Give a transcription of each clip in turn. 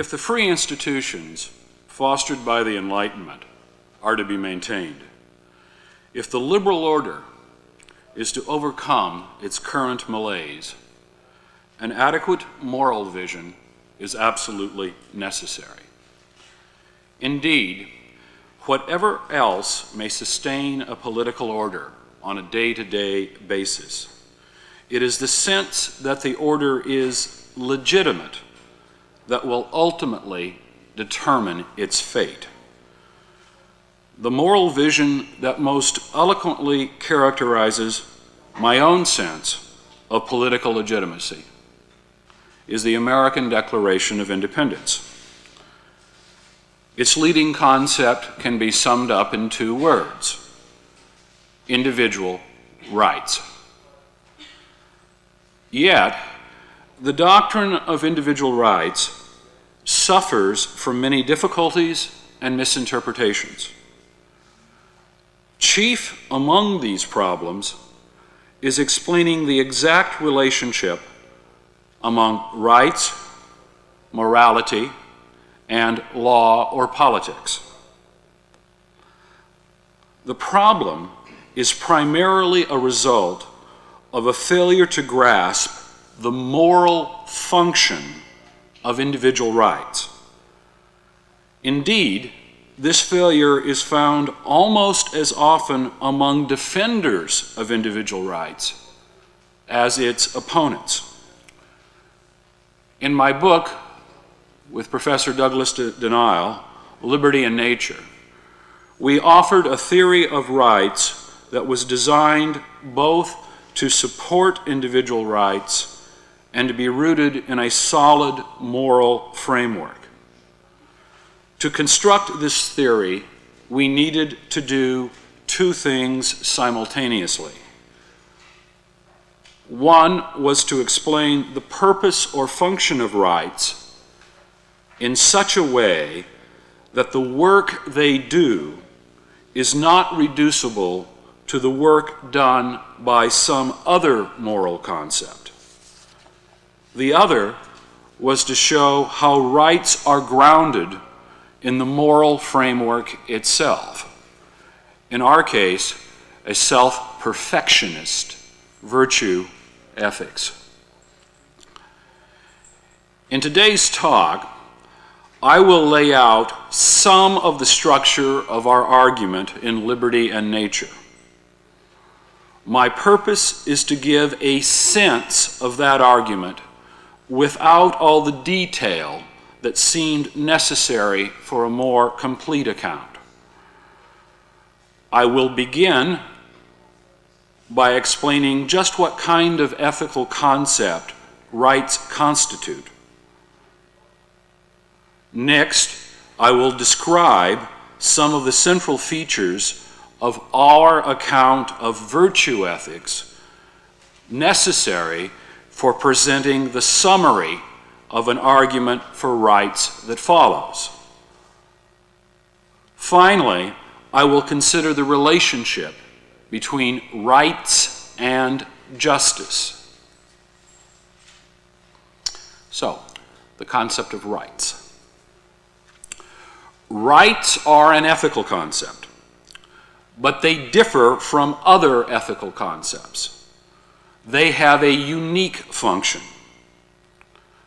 If the free institutions fostered by the Enlightenment are to be maintained, if the liberal order is to overcome its current malaise, an adequate moral vision is absolutely necessary. Indeed, whatever else may sustain a political order on a day-to-day basis, it is the sense that the order is legitimate that will ultimately determine its fate. The moral vision that most eloquently characterizes my own sense of political legitimacy is the American Declaration of Independence. Its leading concept can be summed up in two words: individual rights. Yet, the doctrine of individual rights suffers from many difficulties and misinterpretations. Chief among these problems is explaining the exact relationship among rights, morality, and law or politics. The problem is primarily a result of a failure to grasp the moral function of individual rights. Indeed, this failure is found almost as often among defenders of individual rights as its opponents. In my book with Professor Douglas Den Uyl, Liberty and Nature, we offered a theory of rights that was designed both to support individual rights and to be rooted in a solid moral framework. To construct this theory, we needed to do two things simultaneously. One was to explain the purpose or function of rights in such a way that the work they do is not reducible to the work done by some other moral concept. The other was to show how rights are grounded in the moral framework itself. In our case, a self-perfectionist virtue ethics. In today's talk, I will lay out some of the structure of our argument in Liberty and Nature. My purpose is to give a sense of that argument without all the detail that seemed necessary for a more complete account. I will begin by explaining just what kind of ethical concept rights constitute. Next, I will describe some of the central features of our account of virtue ethics necessary for presenting the summary of an argument for rights that follows. Finally, I will consider the relationship between rights and justice. So, the concept of rights. Rights are an ethical concept, but they differ from other ethical concepts. They have a unique function.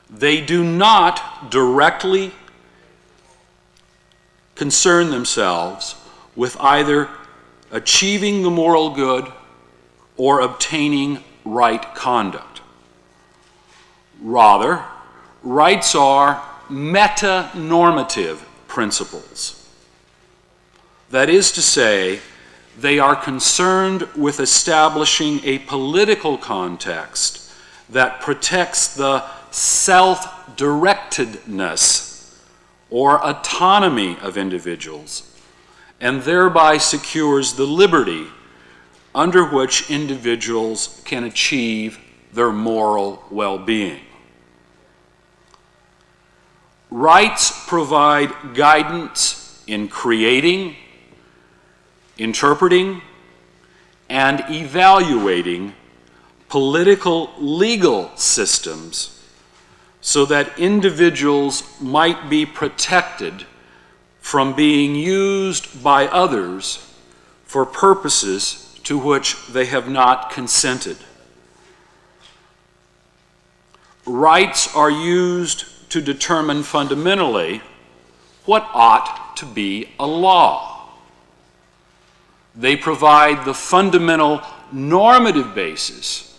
They do not directly concern themselves with either achieving the moral good or obtaining right conduct. Rather, rights are meta-normative principles. That is to say, they are concerned with establishing a political context that protects the self-directedness or autonomy of individuals, and thereby secures the liberty under which individuals can achieve their moral well-being. Rights provide guidance in creating, interpreting, and evaluating political legal systems so that individuals might be protected from being used by others for purposes to which they have not consented. Rights are used to determine fundamentally what ought to be a law. They provide the fundamental normative basis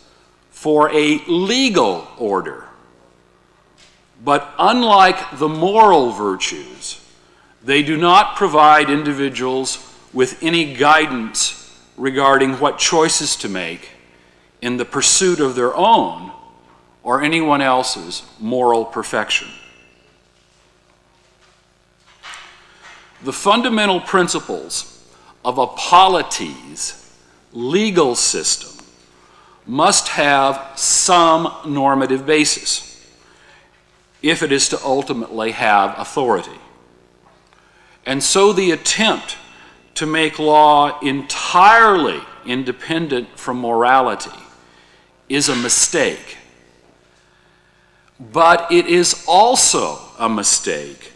for a legal order. But unlike the moral virtues, they do not provide individuals with any guidance regarding what choices to make in the pursuit of their own or anyone else's moral perfection. The fundamental principles of a polity's legal system must have some normative basis if it is to ultimately have authority. And so the attempt to make law entirely independent from morality is a mistake. But it is also a mistake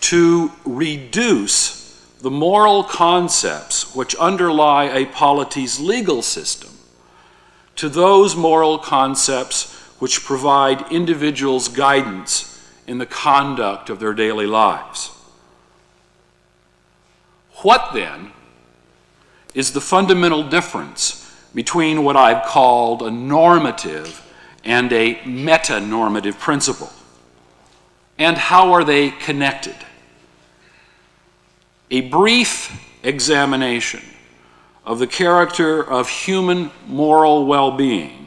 to reduce the moral concepts which underlie a polity's legal system to those moral concepts which provide individuals guidance in the conduct of their daily lives. What, then, is the fundamental difference between what I've called a normative and a meta-normative principle? And how are they connected? A brief examination of the character of human moral well-being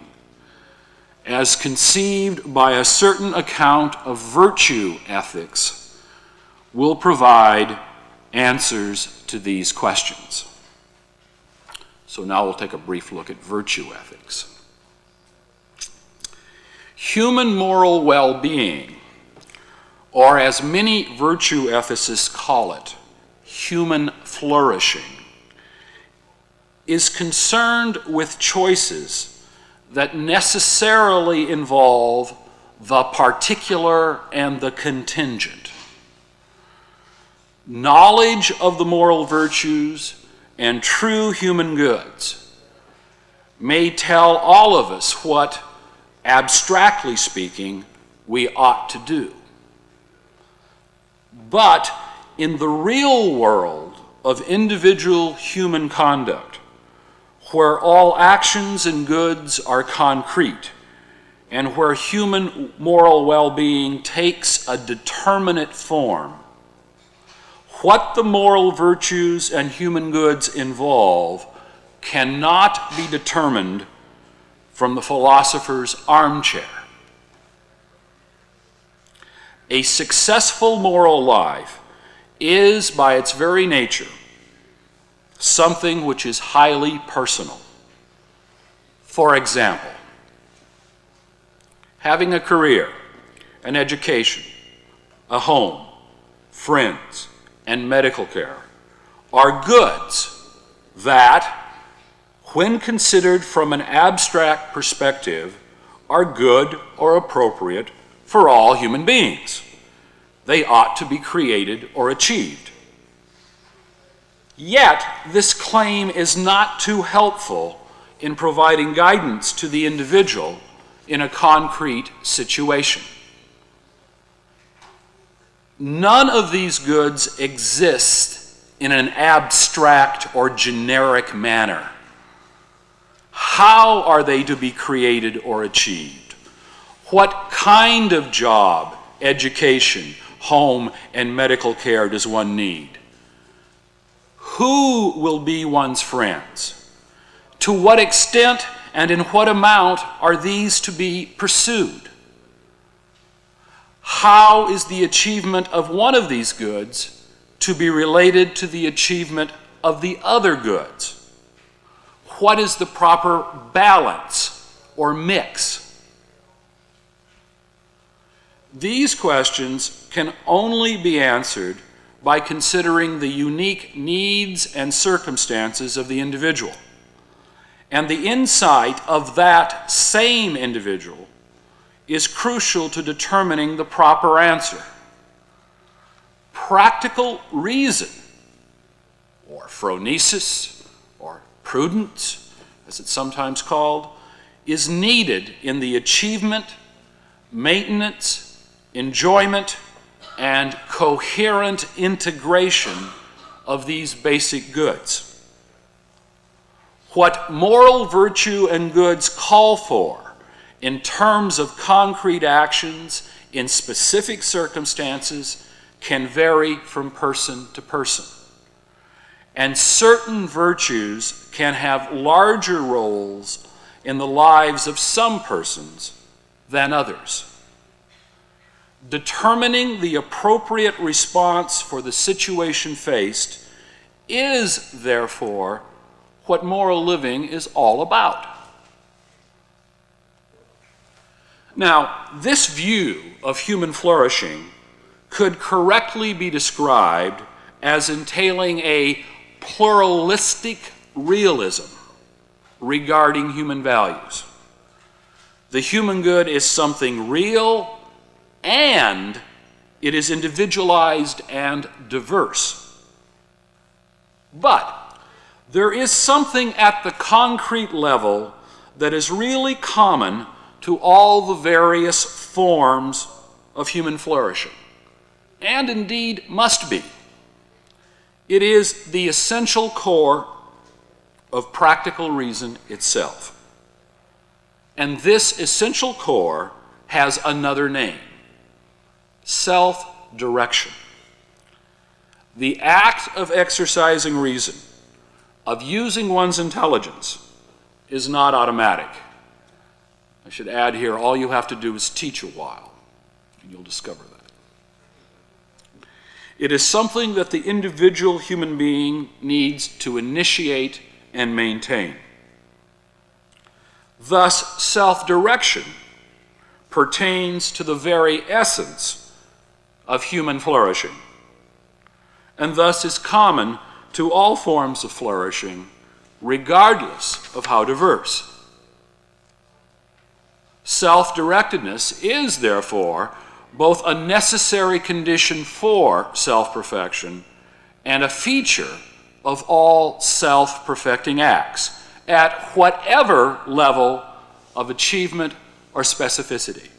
as conceived by a certain account of virtue ethics will provide answers to these questions. So now we'll take a brief look at virtue ethics. Human moral well-being, or as many virtue ethicists call it, human flourishing, is concerned with choices that necessarily involve the particular and the contingent. Knowledge of the moral virtues and true human goods may tell all of us what, abstractly speaking, we ought to do. But in the real world of individual human conduct, where all actions and goods are concrete, and where human moral well-being takes a determinate form, what the moral virtues and human goods involve cannot be determined from the philosopher's armchair. A successful moral life is, by its very nature, something which is highly personal. For example, having a career, an education, a home, friends, and medical care are goods that, when considered from an abstract perspective, are good or appropriate for all human beings. They ought to be created or achieved. Yet, this claim is not too helpful in providing guidance to the individual in a concrete situation. None of these goods exist in an abstract or generic manner. How are they to be created or achieved? What kind of job, education, home, and medical care does one need? Who will be one's friends? To what extent and in what amount are these to be pursued? How is the achievement of one of these goods to be related to the achievement of the other goods? What is the proper balance or mix? These questions can only be answered by considering the unique needs and circumstances of the individual, and the insight of that same individual is crucial to determining the proper answer. Practical reason, or phronesis, or prudence, as it's sometimes called, is needed in the achievement, maintenance, enjoyment, and coherent integration of these basic goods. What moral virtue and goods call for in terms of concrete actions in specific circumstances can vary from person to person. And certain virtues can have larger roles in the lives of some persons than others. Determining the appropriate response for the situation faced is, therefore, what moral living is all about. Now, this view of human flourishing could correctly be described as entailing a pluralistic realism regarding human values. The human good is something real, and it is individualized and diverse. But there is something at the concrete level that is really common to all the various forms of human flourishing, and indeed must be. It is the essential core of practical reason itself. And this essential core has another name: self-direction. The act of exercising reason, of using one's intelligence, is not automatic. I should add here, all you have to do is teach a while, and you'll discover that. It is something that the individual human being needs to initiate and maintain. Thus, self-direction pertains to the very essence of human flourishing, and thus is common to all forms of flourishing, regardless of how diverse. Self-directedness is, therefore, both a necessary condition for self-perfection and a feature of all self-perfecting acts, at whatever level of achievement or specificity.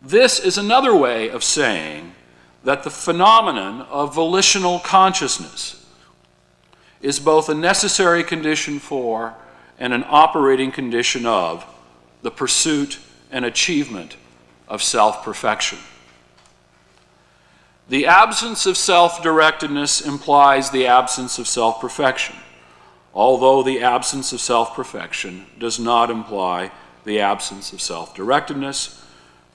This is another way of saying that the phenomenon of volitional consciousness is both a necessary condition for and an operating condition of the pursuit and achievement of self-perfection. The absence of self-directedness implies the absence of self-perfection, although the absence of self-perfection does not imply the absence of self-directedness,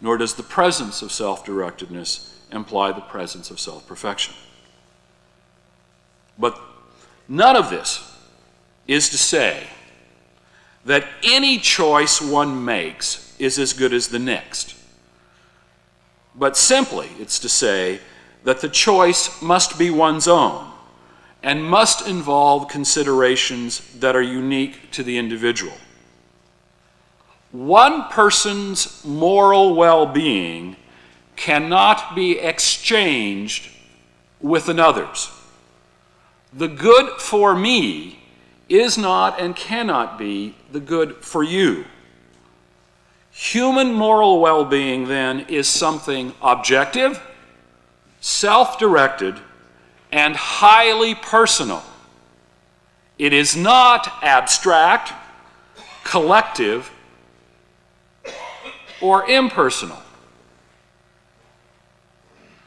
nor does the presence of self-directedness imply the presence of self-perfection. But none of this is to say that any choice one makes is as good as the next. But simply, it's to say that the choice must be one's own and must involve considerations that are unique to the individual. One person's moral well-being cannot be exchanged with another's. The good for me is not and cannot be the good for you. Human moral well-being, then, is something objective, self-directed, and highly personal. It is not abstract, collective, or impersonal.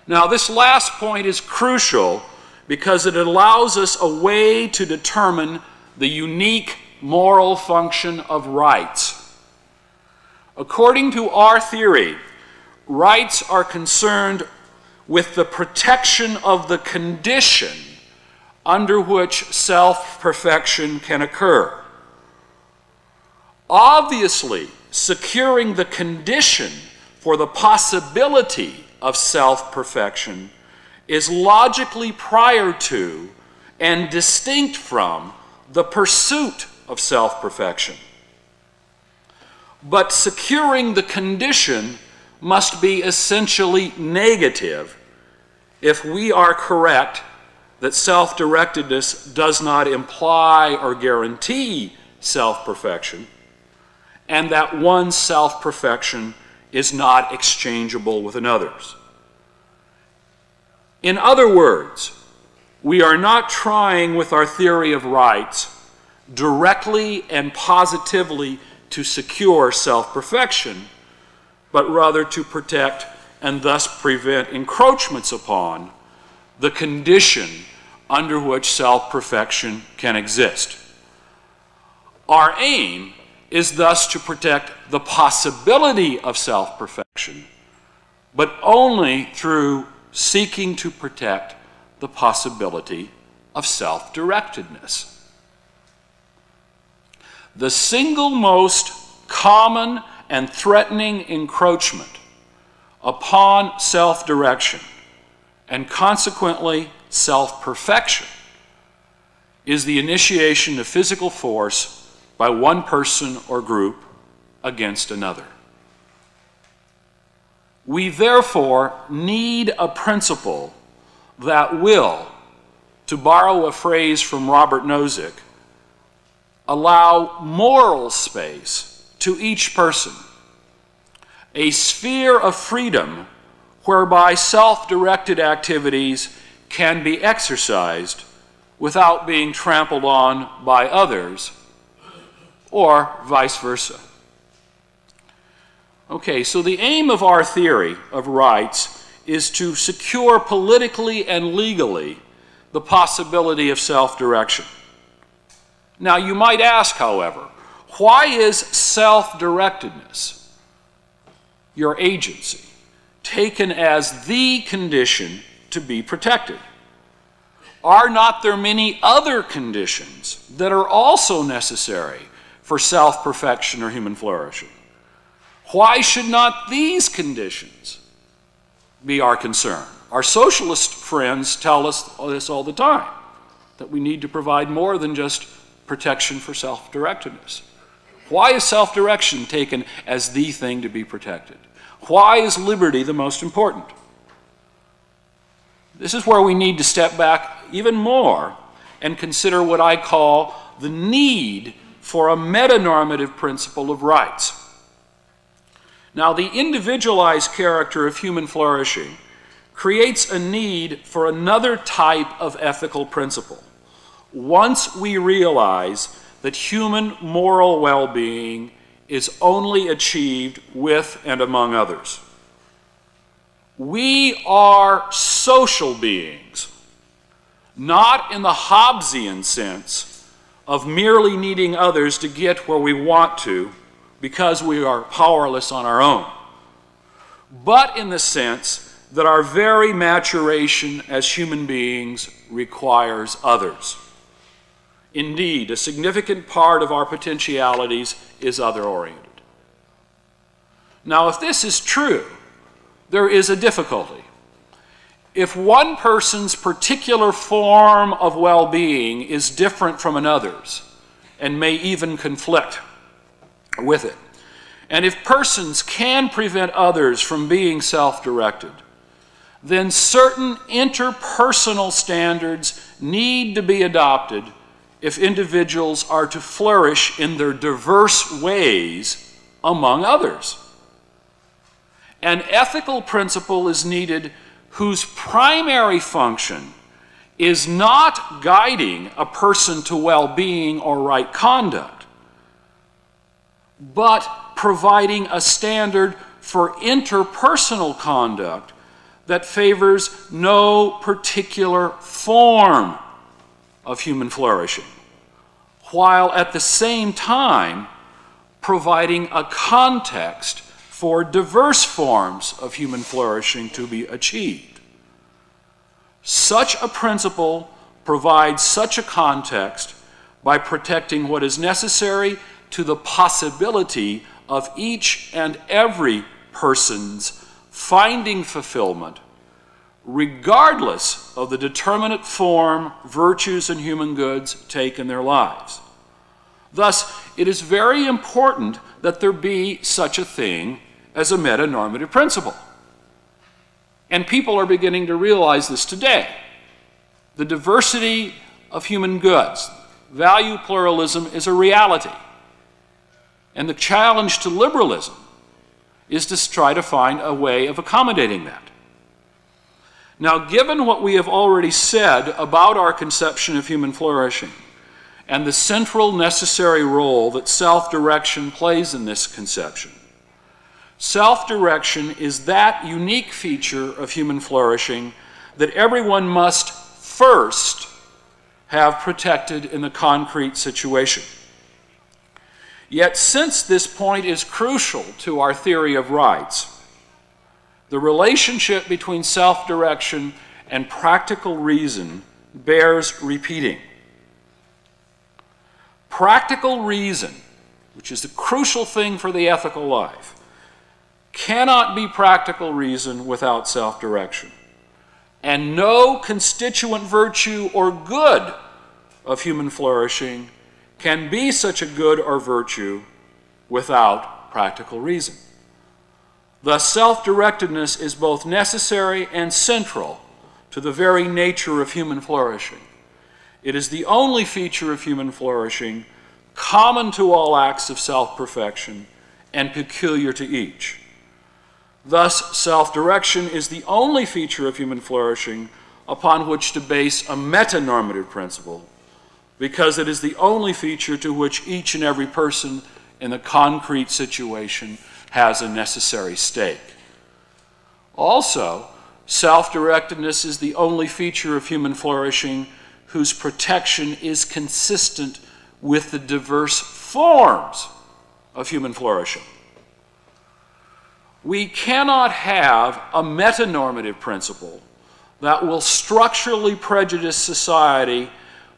Now, this last point is crucial because it allows us a way to determine the unique moral function of rights. According to our theory, rights are concerned with the protection of the condition under which self-perfection can occur. Obviously, securing the condition for the possibility of self-perfection is logically prior to and distinct from the pursuit of self-perfection. But securing the condition must be essentially negative if we are correct that self-directedness does not imply or guarantee self-perfection, and that one's self-perfection is not exchangeable with another's. In other words, we are not trying with our theory of rights directly and positively to secure self-perfection, but rather to protect and thus prevent encroachments upon the condition under which self-perfection can exist. Our aim is thus to protect the possibility of self-perfection, but only through seeking to protect the possibility of self-directedness. The single most common and threatening encroachment upon self-direction and consequently self-perfection is the initiation of physical force by one person or group against another. We therefore need a principle that will, to borrow a phrase from Robert Nozick, allow moral space to each person, a sphere of freedom whereby self-directed activities can be exercised without being trampled on by others, or vice versa. Okay, so the aim of our theory of rights is to secure politically and legally the possibility of self-direction. Now, you might ask, however, why is self-directedness, your agency, taken as the condition to be protected? Are not there many other conditions that are also necessary for self-perfection or human flourishing? Why should not these conditions be our concern? Our socialist friends tell us this all the time, that we need to provide more than just protection for self-directedness. Why is self-direction taken as the thing to be protected? Why is liberty the most important? This is where we need to step back even more and consider what I call the need for a metanormative principle of rights. Now, the individualized character of human flourishing creates a need for another type of ethical principle. Once we realize that human moral well-being is only achieved with and among others. We are social beings, not in the Hobbesian sense of merely needing others to get where we want to because we are powerless on our own, but in the sense that our very maturation as human beings requires others. Indeed, a significant part of our potentialities is other-oriented. Now, if this is true, there is a difficulty. If one person's particular form of well-being is different from another's and may even conflict with it, and if persons can prevent others from being self-directed, then certain interpersonal standards need to be adopted if individuals are to flourish in their diverse ways among others. An ethical principle is needed whose primary function is not guiding a person to well-being or right conduct, but providing a standard for interpersonal conduct that favors no particular form of human flourishing, while at the same time providing a context for diverse forms of human flourishing to be achieved. Such a principle provides such a context by protecting what is necessary to the possibility of each and every person's finding fulfillment, regardless of the determinate form virtues and human goods take in their lives. Thus, it is very important that there be such a thing as a meta-normative principle. And people are beginning to realize this today. The diversity of human goods, value pluralism, is a reality. And the challenge to liberalism is to try to find a way of accommodating that. Now, given what we have already said about our conception of human flourishing and the central necessary role that self-direction plays in this conception, self-direction is that unique feature of human flourishing that everyone must first have protected in the concrete situation. Yet, since this point is crucial to our theory of rights, the relationship between self-direction and practical reason bears repeating. Practical reason, which is the crucial thing for the ethical life, cannot be practical reason without self-direction. And no constituent virtue or good of human flourishing can be such a good or virtue without practical reason. Thus, self-directedness is both necessary and central to the very nature of human flourishing. It is the only feature of human flourishing common to all acts of self-perfection and peculiar to each. Thus, self-direction is the only feature of human flourishing upon which to base a meta-normative principle, because it is the only feature to which each and every person in the concrete situation has a necessary stake. Also, self-directedness is the only feature of human flourishing whose protection is consistent with the diverse forms of human flourishing. We cannot have a metanormative principle that will structurally prejudice society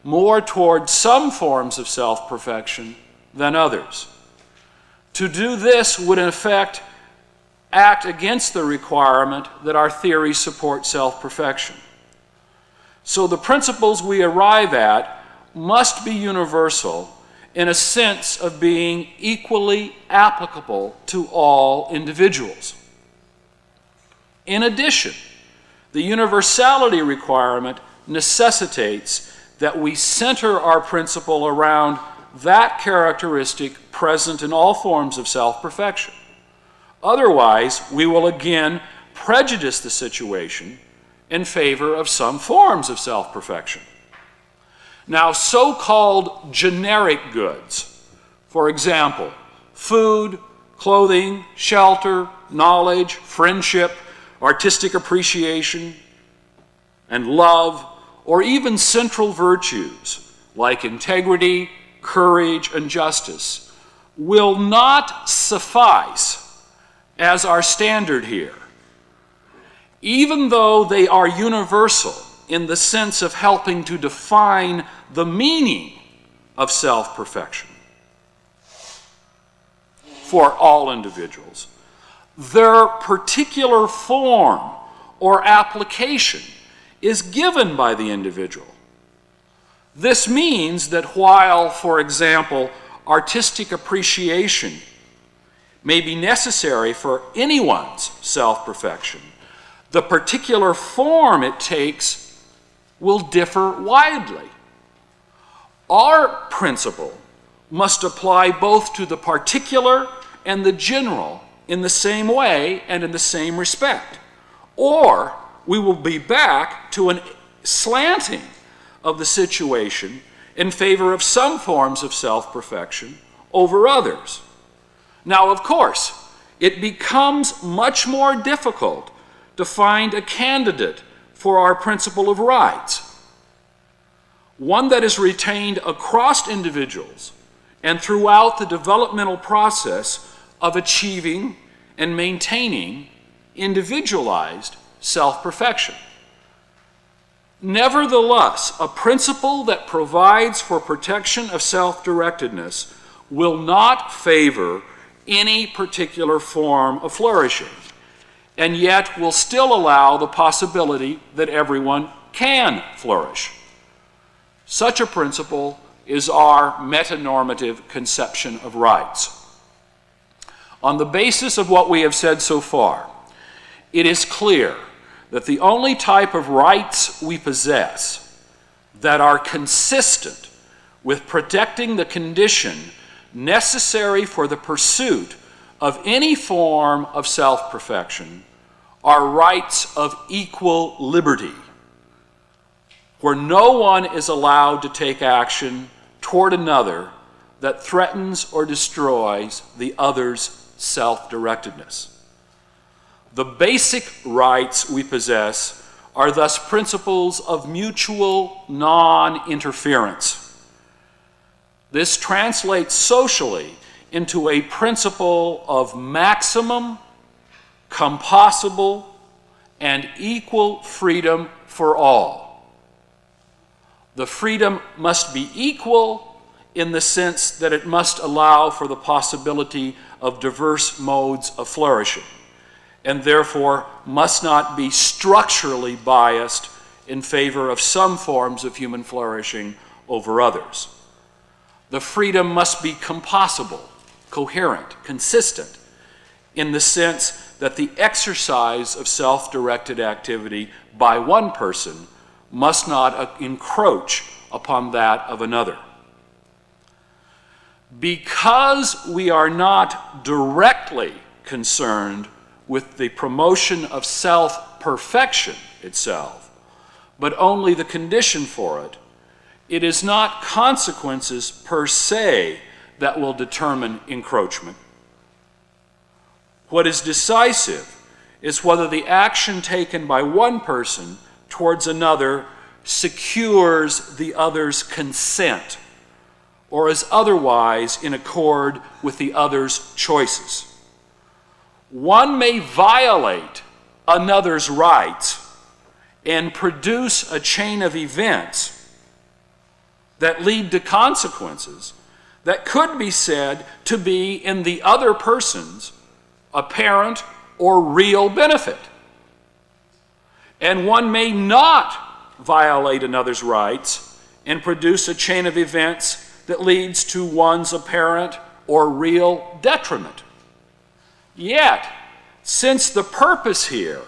more toward some forms of self-perfection than others. To do this would, in effect, act against the requirement that our theory support self-perfection. So the principles we arrive at must be universal in a sense of being equally applicable to all individuals. In addition, the universality requirement necessitates that we center our principle around that characteristic present in all forms of self-perfection. Otherwise, we will again prejudice the situation in favor of some forms of self-perfection. Now, so-called generic goods, for example, food, clothing, shelter, knowledge, friendship, artistic appreciation, and love, or even central virtues like integrity, courage, and justice, will not suffice as our standard here, even though they are universal in the sense of helping to define the meaning of self-perfection for all individuals. Their particular form or application is given by the individual. This means that while, for example, artistic appreciation may be necessary for anyone's self-perfection, the particular form it takes will differ widely. Our principle must apply both to the particular and the general in the same way and in the same respect, or we will be back to a slanting of the situation in favor of some forms of self-perfection over others. Now, of course, it becomes much more difficult to find a candidate for our principle of rights, one that is retained across individuals and throughout the developmental process of achieving and maintaining individualized self-perfection. Nevertheless, a principle that provides for protection of self-directedness will not favor any particular form of flourishing, and yet will still allow the possibility that everyone can flourish. Such a principle is our metanormative conception of rights. On the basis of what we have said so far, it is clear that the only type of rights we possess that are consistent with protecting the condition necessary for the pursuit of any form of self-perfection are rights of equal liberty, where no one is allowed to take action toward another that threatens or destroys the other's self-directedness. The basic rights we possess are thus principles of mutual non-interference. This translates socially into a principle of maximum, composable, and equal freedom for all. The freedom must be equal in the sense that it must allow for the possibility of diverse modes of flourishing, and therefore must not be structurally biased in favor of some forms of human flourishing over others. The freedom must be composable, coherent, consistent, in the sense that the exercise of self-directed activity by one person must not encroach upon that of another. Because we are not directly concerned with the promotion of self-perfection itself, but only the condition for it, it is not consequences per se that will determine encroachment. What is decisive is whether the action taken by one person towards another secures the other's consent or is otherwise in accord with the other's choices. One may violate another's rights and produce a chain of events that lead to consequences that could be said to be in the other person's apparent or real benefit. And one may not violate another's rights and produce a chain of events that leads to one's apparent or real detriment. Yet, since the purpose here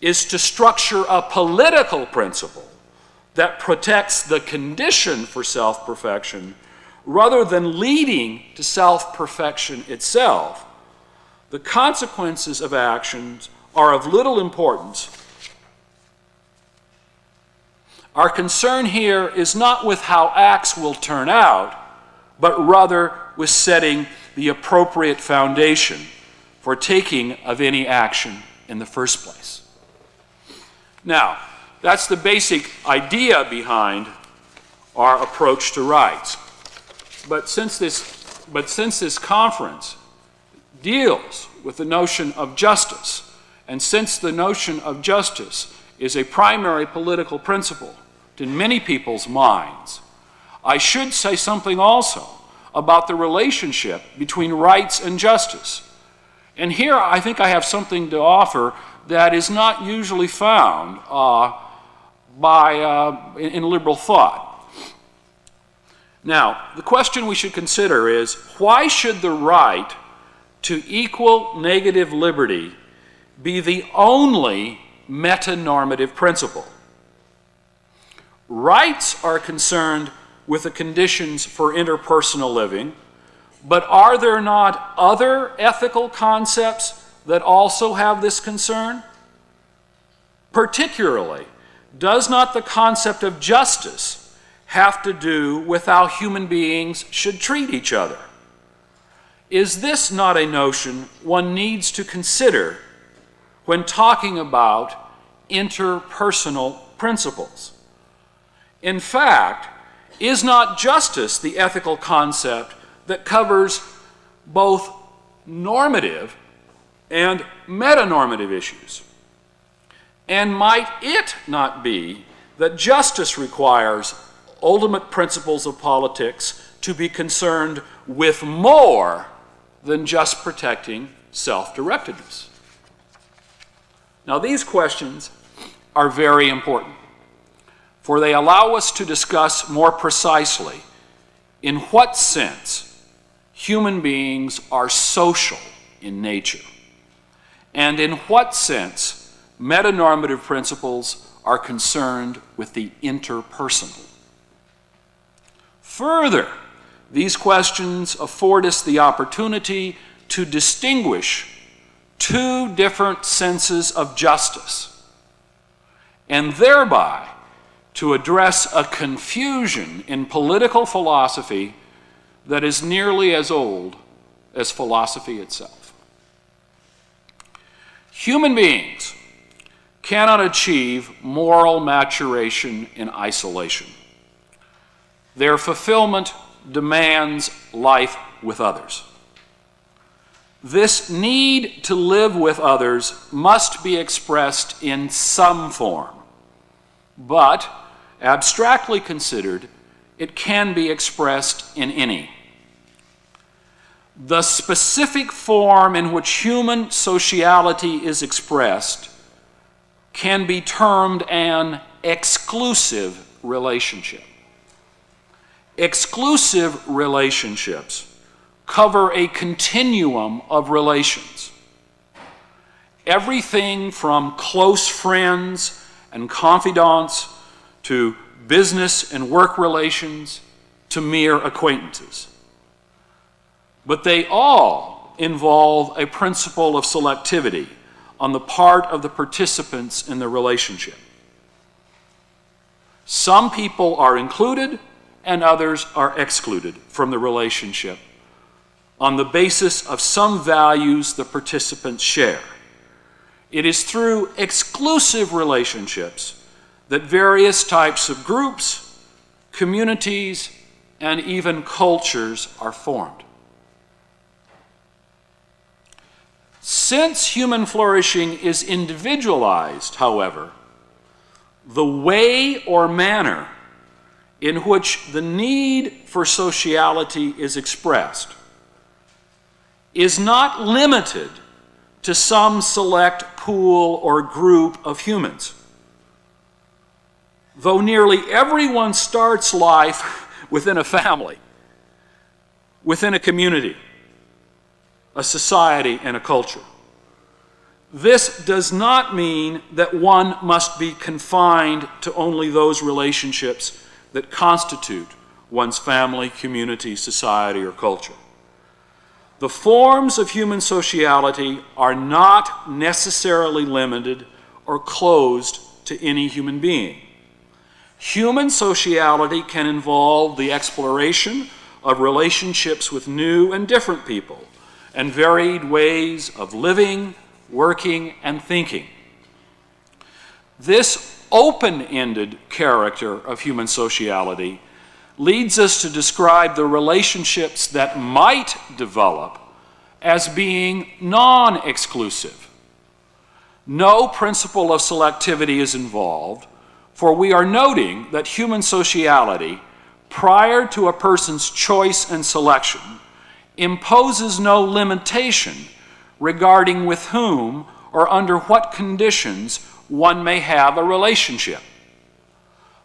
is to structure a political principle that protects the condition for self-perfection, rather than leading to self-perfection itself, the consequences of actions are of little importance. Our concern here is not with how acts will turn out, but rather with setting the appropriate foundation for taking of any action in the first place. Now, that's the basic idea behind our approach to rights. But since this conference deals with the notion of justice, and since the notion of justice is a primary political principle in many people's minds, I should say something also about the relationship between rights and justice. And here I think I have something to offer that is not usually found in liberal thought. Now, the question we should consider is, why should the right to equal negative liberty be the only metanormative principle? Rights are concerned with the conditions for interpersonal living, but are there not other ethical concepts that also have this concern? Particularly, does not the concept of justice have to do with how human beings should treat each other? Is this not a notion one needs to consider when talking about interpersonal principles? In fact, is not justice the ethical concept that covers both normative and metanormative issues? And might it not be that justice requires ultimate principles of politics to be concerned with more than just protecting self-directedness? Now, these questions are very important, for they allow us to discuss more precisely in what sense human beings are social in nature, and in what sense metanormative principles are concerned with the interpersonal. Further, these questions afford us the opportunity to distinguish two different senses of justice, and thereby to address a confusion in political philosophy that is nearly as old as philosophy itself. Human beings cannot achieve moral maturation in isolation. Their fulfillment demands life with others. This need to live with others must be expressed in some form, but abstractly considered, it can be expressed in any. The specific form in which human sociality is expressed can be termed an exclusive relationship. Exclusive relationships cover a continuum of relations. Everything from close friends and confidants to business and work relations to mere acquaintances. But they all involve a principle of selectivity on the part of the participants in the relationship. Some people are included and others are excluded from the relationship on the basis of some values the participants share. It is through exclusive relationships that various types of groups, communities, and even cultures are formed. Since human flourishing is individualized, however, the way or manner in which the need for sociality is expressed is not limited to some select pool or group of humans. Though nearly everyone starts life within a family, within a community, a society, and a culture, this does not mean that one must be confined to only those relationships that constitute one's family, community, society, or culture. The forms of human sociality are not necessarily limited or closed to any human being. Human sociality can involve the exploration of relationships with new and different people and varied ways of living, working, and thinking. This open-ended character of human sociality leads us to describe the relationships that might develop as being non-exclusive. No principle of selectivity is involved, for we are noting that human sociality, prior to a person's choice and selection, imposes no limitation regarding with whom or under what conditions one may have a relationship.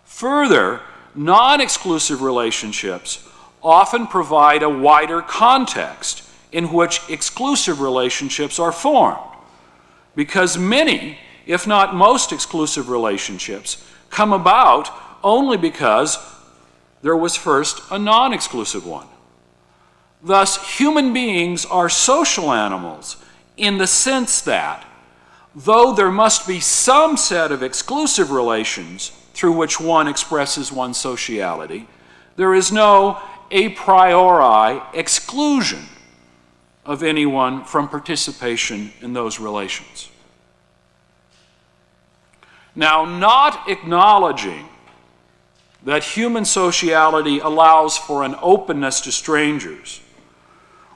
Further, non-exclusive relationships often provide a wider context in which exclusive relationships are formed, because many, if not most, exclusive relationships come about only because there was first a non-exclusive one. Thus, human beings are social animals in the sense that, though there must be some set of exclusive relations through which one expresses one's sociality, there is no a priori exclusion of anyone from participation in those relations. Now, not acknowledging that human sociality allows for an openness to strangers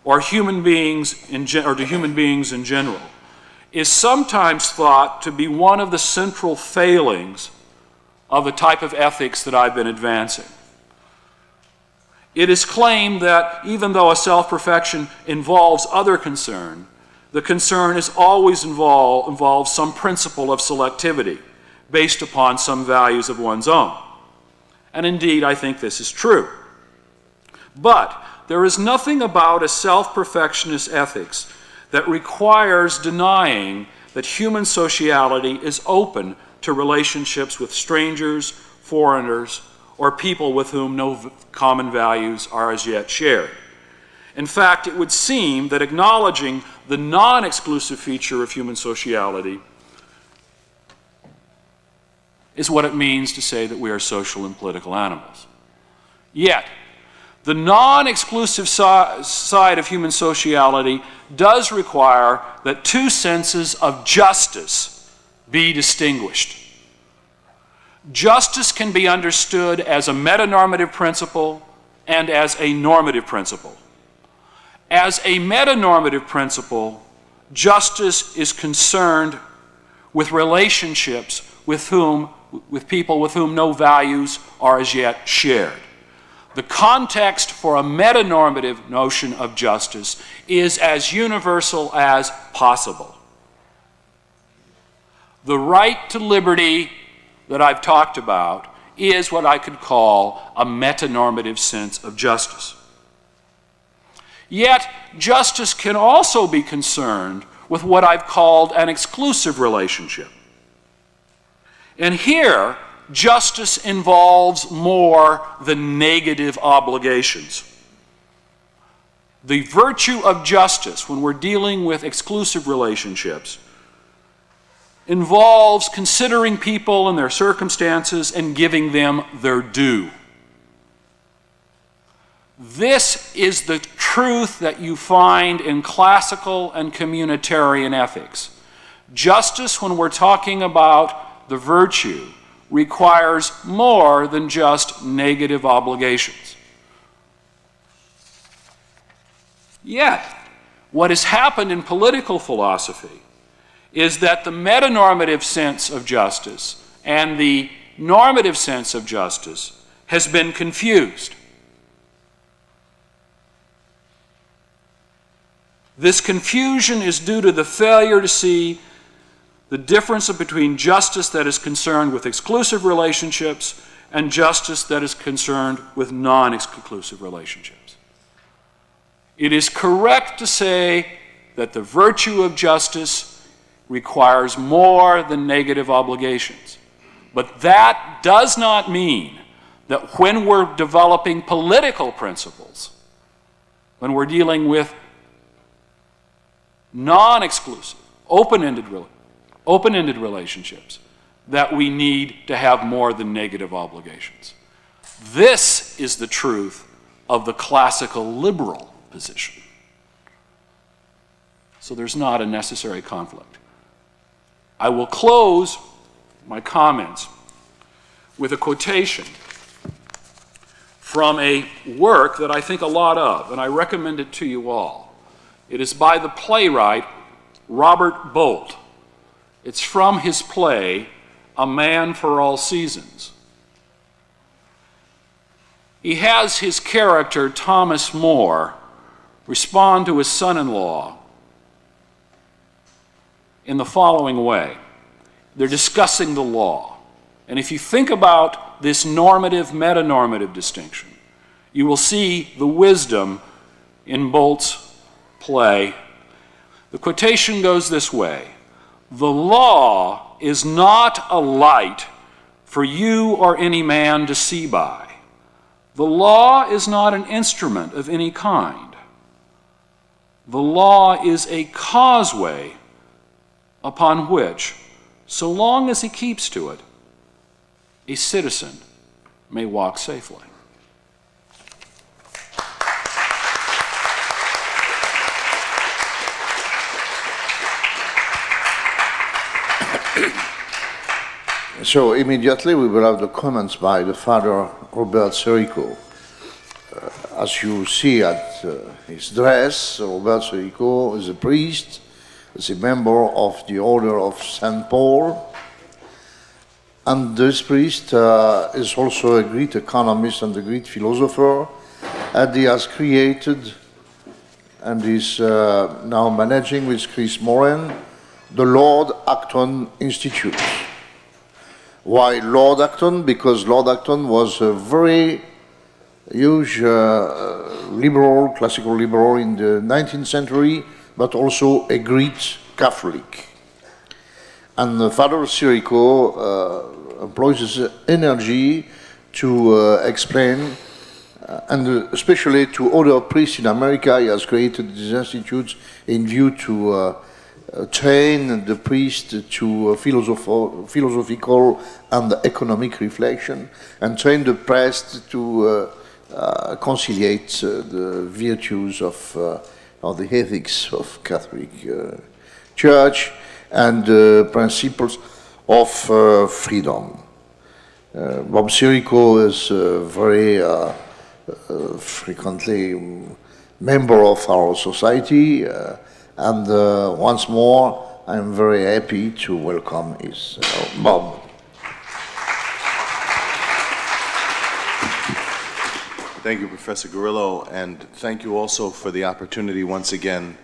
or to human beings in general is sometimes thought to be one of the central failings of the type of ethics that I've been advancing. It is claimed that even though a self-perfection involves other concern, the concern is always involves some principle of selectivity based upon some values of one's own. And indeed, I think this is true. But there is nothing about a self-perfectionist ethics that requires denying that human sociality is open to relationships with strangers, foreigners, or people with whom no common values are as yet shared. In fact, it would seem that acknowledging the non-exclusive feature of human sociality is what it means to say that we are social and political animals. Yet, the non-exclusive side of human sociality does require that two senses of justice be distinguished. Justice can be understood as a metanormative principle and as a normative principle. As a metanormative principle, justice is concerned with relationships with people with whom no values are as yet shared. The context for a metanormative notion of justice is as universal as possible. The right to liberty that I've talked about is what I could call a metanormative sense of justice. Yet, justice can also be concerned with what I've called an exclusive relationship. And here, justice involves more than negative obligations. The virtue of justice, when we're dealing with exclusive relationships, involves considering people and their circumstances and giving them their due. This is the truth that you find in classical and communitarian ethics. Justice, when we're talking about the virtue, requires more than just negative obligations. Yet, what has happened in political philosophy is that the metanormative sense of justice and the normative sense of justice has been confused. This confusion is due to the failure to see the difference between justice that is concerned with exclusive relationships and justice that is concerned with non-exclusive relationships. It is correct to say that the virtue of justice requires more than negative obligations. But that does not mean that when we're developing political principles, when we're dealing with non-exclusive, open-ended relationships, that we need to have more than negative obligations. This is the truth of the classical liberal position. So there's not a necessary conflict. I will close my comments with a quotation from a work that I think a lot of, and I recommend it to you all. It is by the playwright Robert Bolt. It's from his play, A Man for All Seasons. He has his character, Thomas More, respond to his son-in-law in the following way. They're discussing the law. And if you think about this normative, metanormative distinction, you will see the wisdom in Bolt's play. The quotation goes this way: "The law is not a light for you or any man to see by. The law is not an instrument of any kind. The law is a causeway upon which, so long as he keeps to it, a citizen may walk safely." So immediately we will have the comments by the Father Robert Sirico. As you see at his dress, Robert Sirico is a priest, is a member of the Order of St. Paul, and this priest is also a great economist and a great philosopher, and he has created and is now managing with Chris Moran the Lord Acton Institute. Why Lord Acton? Because Lord Acton was a very huge liberal, classical liberal in the 19th century, but also a great Catholic. And Father Sirico employs his energy to explain, and especially to other priests in America. He has created these institutes in view to train the priest to philosophical and economic reflection, and train the priest to conciliate the virtues of the ethics of Catholic Church and the principles of freedom. Bob Sirico is very frequently member of our society, and once more I'm very happy to welcome his Bob. Thank you, Professor Grillo, and thank you also for the opportunity once again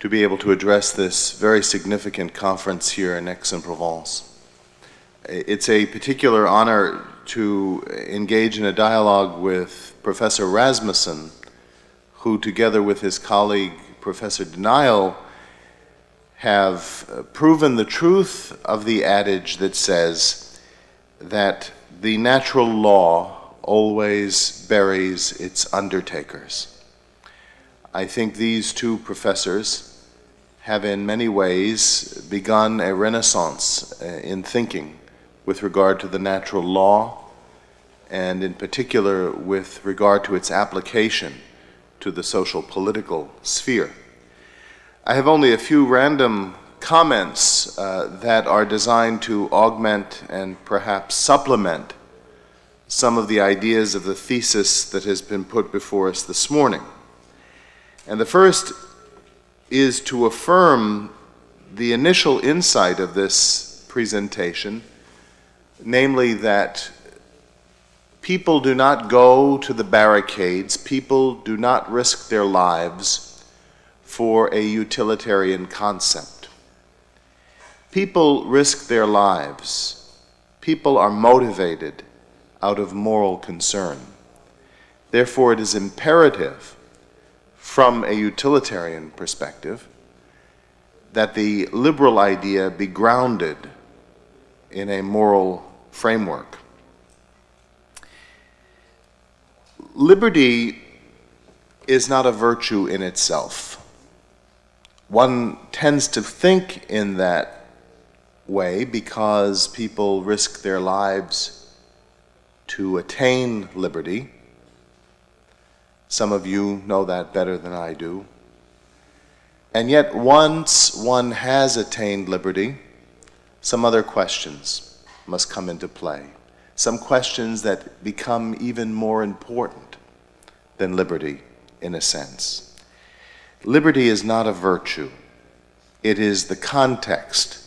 to be able to address this very significant conference here in Aix-en-Provence. It's a particular honor to engage in a dialogue with Professor Rasmussen, who together with his colleague Professor Den Uyl have proven the truth of the adage that says that the natural law always buries its undertakers. I think these two professors have in many ways begun a renaissance in thinking with regard to the natural law, and in particular with regard to its application to the social political sphere. I have only a few random comments that are designed to augment and perhaps supplement some of the ideas of the thesis that has been put before us this morning. And the first is to affirm the initial insight of this presentation, namely that people do not go to the barricades, people do not risk their lives for a utilitarian concept. People risk their lives. People are motivated out of moral concern. Therefore, it is imperative from a utilitarian perspective that the liberal idea be grounded in a moral framework. Liberty is not a virtue in itself. One tends to think in that way because people risk their lives to attain liberty. Some of you know that better than I do. And yet once one has attained liberty, some other questions must come into play. Some questions that become even more important than liberty, in a sense. Liberty is not a virtue. It is the context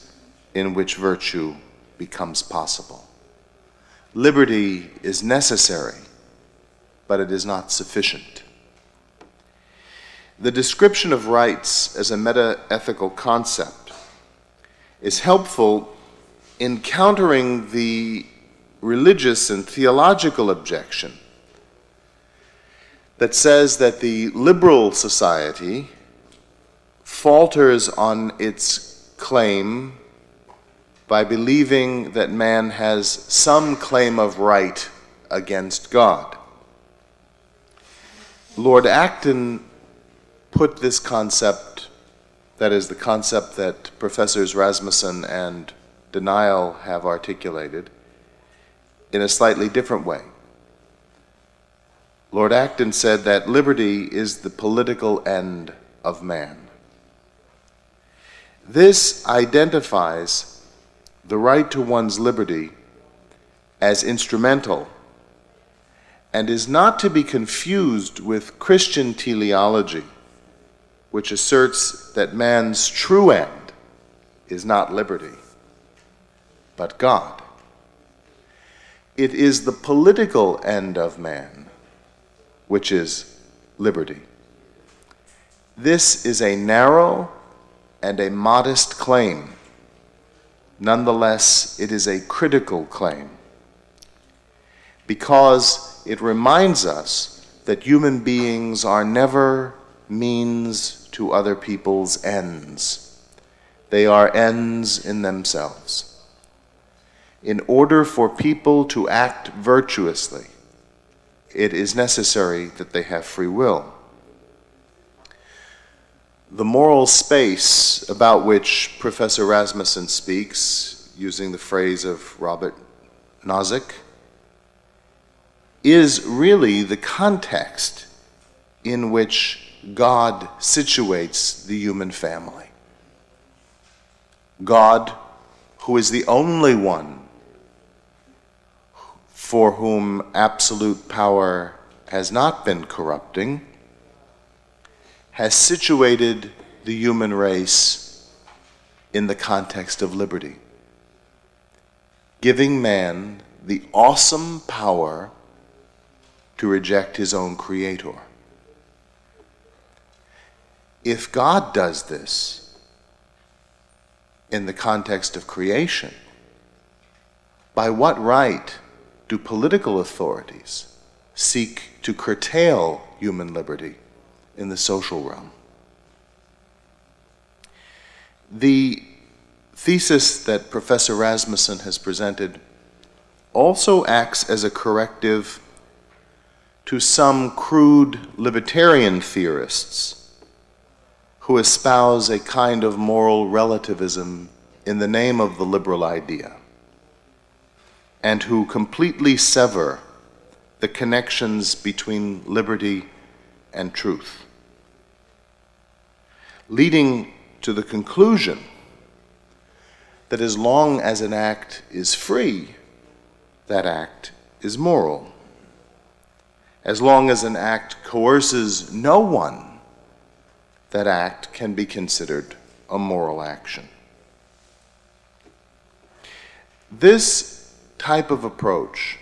in which virtue becomes possible. Liberty is necessary, but it is not sufficient. The description of rights as a meta-ethical concept is helpful in countering the religious and theological objection that says that the liberal society falters on its claim by believing that man has some claim of right against God. Lord Acton put this concept, that is the concept that Professors Rasmussen and Den Uyl have articulated, in a slightly different way. Lord Acton said that liberty is the political end of man. This identifies the right to one's liberty as instrumental and is not to be confused with Christian teleology, which asserts that man's true end is not liberty, but God. It is the political end of man, which is liberty. This is a narrow and a modest claim. Nonetheless, it is a critical claim because It reminds us that human beings are never means to other people's ends. They are ends in themselves. In order for people to act virtuously, it is necessary that they have free will. The moral space about which Professor Rasmussen speaks, using the phrase of Robert Nozick, is really the context in which God situates the human family. God, who is the only one for whom absolute power has not been corrupting, has situated the human race in the context of liberty, giving man the awesome power to reject his own creator. If God does this in the context of creation, by what right do political authorities seek to curtail human liberty in the social realm? The thesis that Professor Rasmussen has presented also acts as a corrective to some crude libertarian theorists who espouse a kind of moral relativism in the name of the liberal idea, and who completely sever the connections between liberty and truth, leading to the conclusion that as long as an act is free, that act is moral. As long as an act coerces no one, that act can be considered a moral action. This type of approach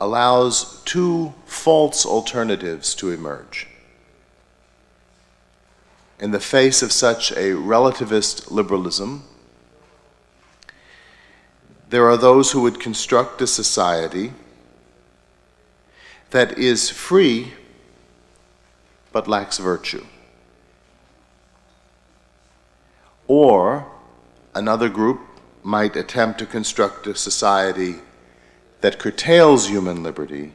allows two false alternatives to emerge. In the face of such a relativist liberalism, there are those who would construct a society that is free but lacks virtue. Or another group might attempt to construct a society that curtails human liberty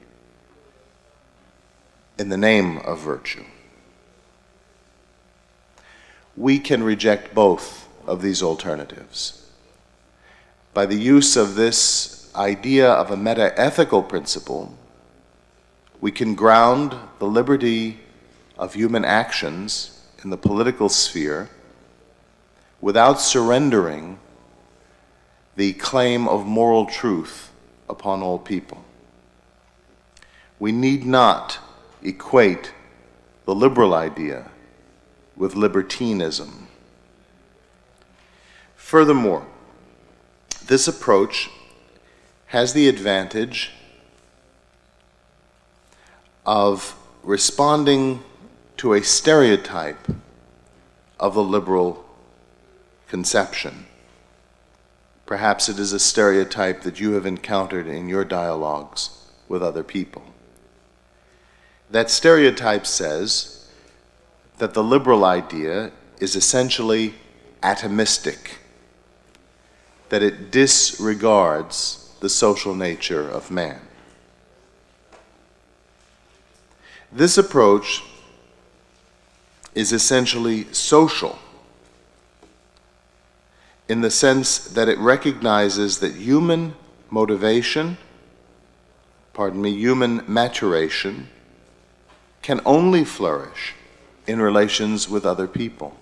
in the name of virtue. We can reject both of these alternatives by the use of this idea of a meta-ethical principle. We can ground the liberty of human actions in the political sphere without surrendering the claim of moral truth upon all people. We need not equate the liberal idea with libertinism. Furthermore, this approach has the advantage of responding to a stereotype of the liberal conception. Perhaps it is a stereotype that you have encountered in your dialogues with other people. That stereotype says that the liberal idea is essentially atomistic, that it disregards the social nature of man. This approach is essentially social, in the sense that it recognizes that human motivation, human maturation, can only flourish in relations with other people.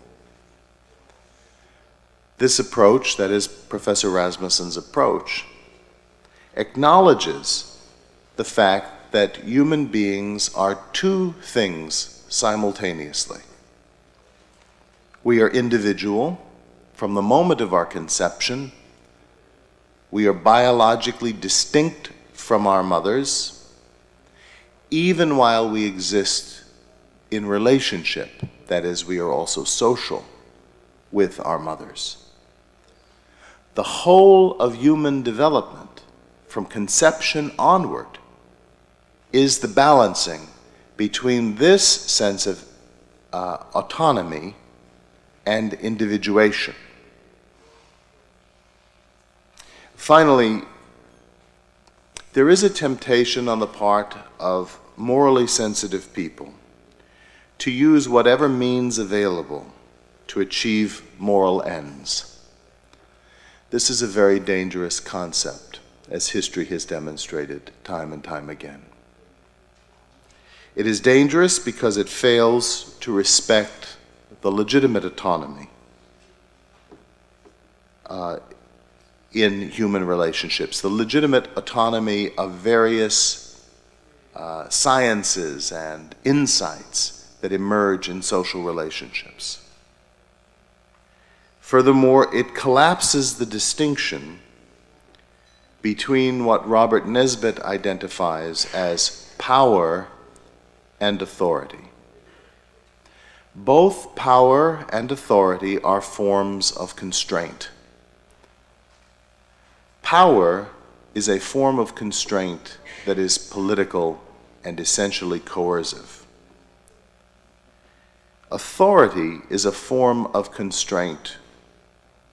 This approach, that is Professor Rasmussen's approach, acknowledges the fact that human beings are two things simultaneously. We are individual. From the moment of our conception, we are biologically distinct from our mothers, even while we exist in relationship, that is, we are also social with our mothers. The whole of human development, from conception onward, is the balancing between this sense of autonomy and individuation. Finally, there is a temptation on the part of morally sensitive people to use whatever means available to achieve moral ends. This is a very dangerous concept, as history has demonstrated time and time again. It is dangerous because it fails to respect the legitimate autonomy in human relationships, the legitimate autonomy of various sciences and insights that emerge in social relationships. Furthermore, it collapses the distinction between what Robert Nesbitt identifies as power and authority. Both power and authority are forms of constraint. Power is a form of constraint that is political and essentially coercive. Authority is a form of constraint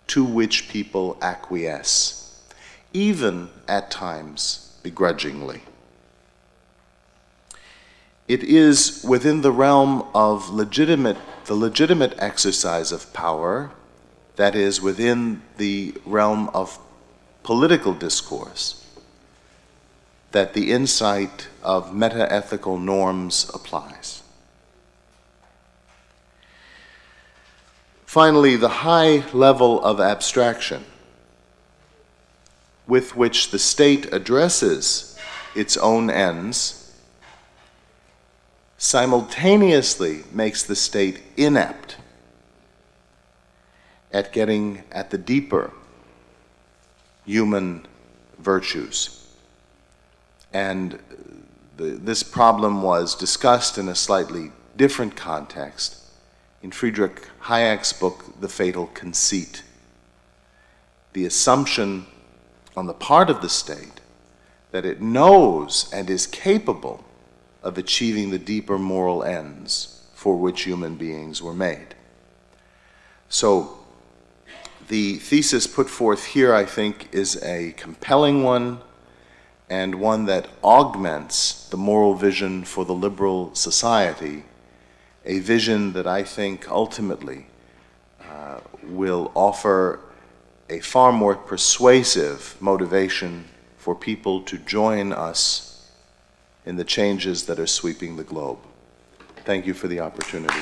to which people acquiesce, even at times begrudgingly. It is within the realm of the legitimate exercise of power, that is, within the realm of political discourse, that the insight of meta-ethical norms applies. Finally, the high level of abstraction with which the state addresses its own ends simultaneously makes the state inapt at getting at the deeper human virtues. And this problem was discussed in a slightly different context in Friedrich Hayek's book, The Fatal Conceit. The assumption on the part of the state that it knows and is capable of achieving the deeper moral ends for which human beings were made. So the thesis put forth here, I think, is a compelling one, and one that augments the moral vision for the liberal society, a vision that I think ultimately will offer a far more persuasive motivation for people to join us in the changes that are sweeping the globe. Thank you for the opportunity.